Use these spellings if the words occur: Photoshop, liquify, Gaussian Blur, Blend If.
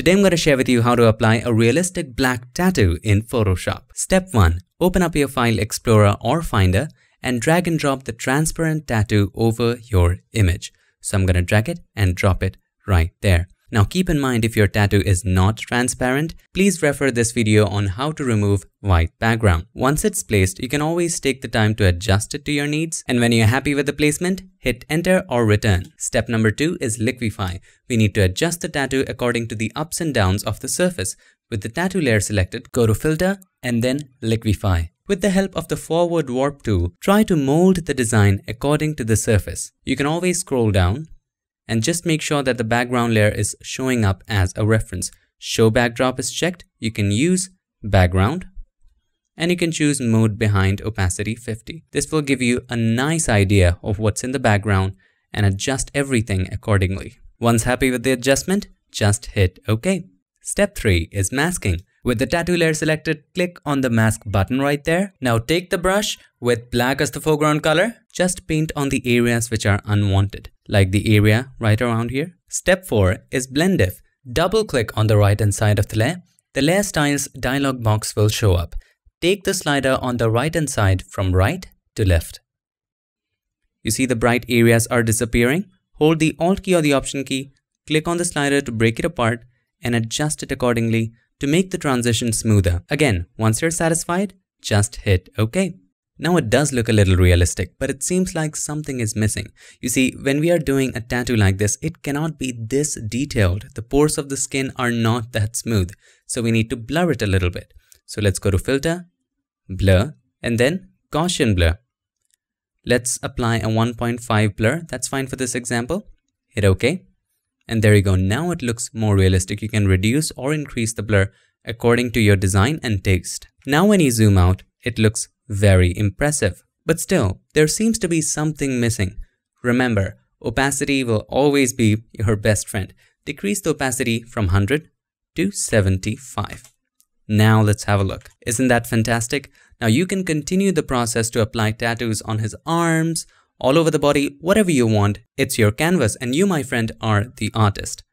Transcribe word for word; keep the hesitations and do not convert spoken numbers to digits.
Today I'm going to share with you how to apply a realistic black tattoo in Photoshop. Step one. Open up your File Explorer or Finder and drag and drop the transparent tattoo over your image. So I'm going to drag it and drop it right there. Now keep in mind, if your tattoo is not transparent, please refer this video on how to remove white background. Once it's placed, you can always take the time to adjust it to your needs, and when you're happy with the placement, hit enter or return. Step number two is liquify. We need to adjust the tattoo according to the ups and downs of the surface. With the tattoo layer selected, go to filter and then liquify. With the help of the forward warp tool, try to mold the design according to the surface. You can always scroll down and just make sure that the background layer is showing up as a reference. Show backdrop is checked. You can use background and you can choose mode behind opacity fifty. This will give you a nice idea of what's in the background and adjust everything accordingly. Once happy with the adjustment, just hit OK. Step three is masking. With the tattoo layer selected, click on the mask button right there. Now take the brush with black as the foreground color. Just paint on the areas which are unwanted, like the area right around here. Step four is Blend If. Double click on the right hand side of the layer. The Layer Styles dialog box will show up. Take the slider on the right hand side from right to left. You see the bright areas are disappearing. Hold the Alt key or the Option key. Click on the slider to break it apart and adjust it accordingly to make the transition smoother. Again, once you're satisfied, just hit OK. Now it does look a little realistic, but it seems like something is missing. You see, when we are doing a tattoo like this, it cannot be this detailed. The pores of the skin are not that smooth, so we need to blur it a little bit. So let's go to Filter, Blur, and then Gaussian Blur. Let's apply a one point five blur. That's fine for this example. Hit OK. And there you go. Now it looks more realistic. You can reduce or increase the blur according to your design and taste. Now when you zoom out, it looks very impressive. But still, there seems to be something missing. Remember, opacity will always be your best friend. Decrease the opacity from one hundred to seventy-five. Now let's have a look. Isn't that fantastic? Now you can continue the process to apply tattoos on his arms, all over the body, whatever you want. It's your canvas and you, my friend, are the artist.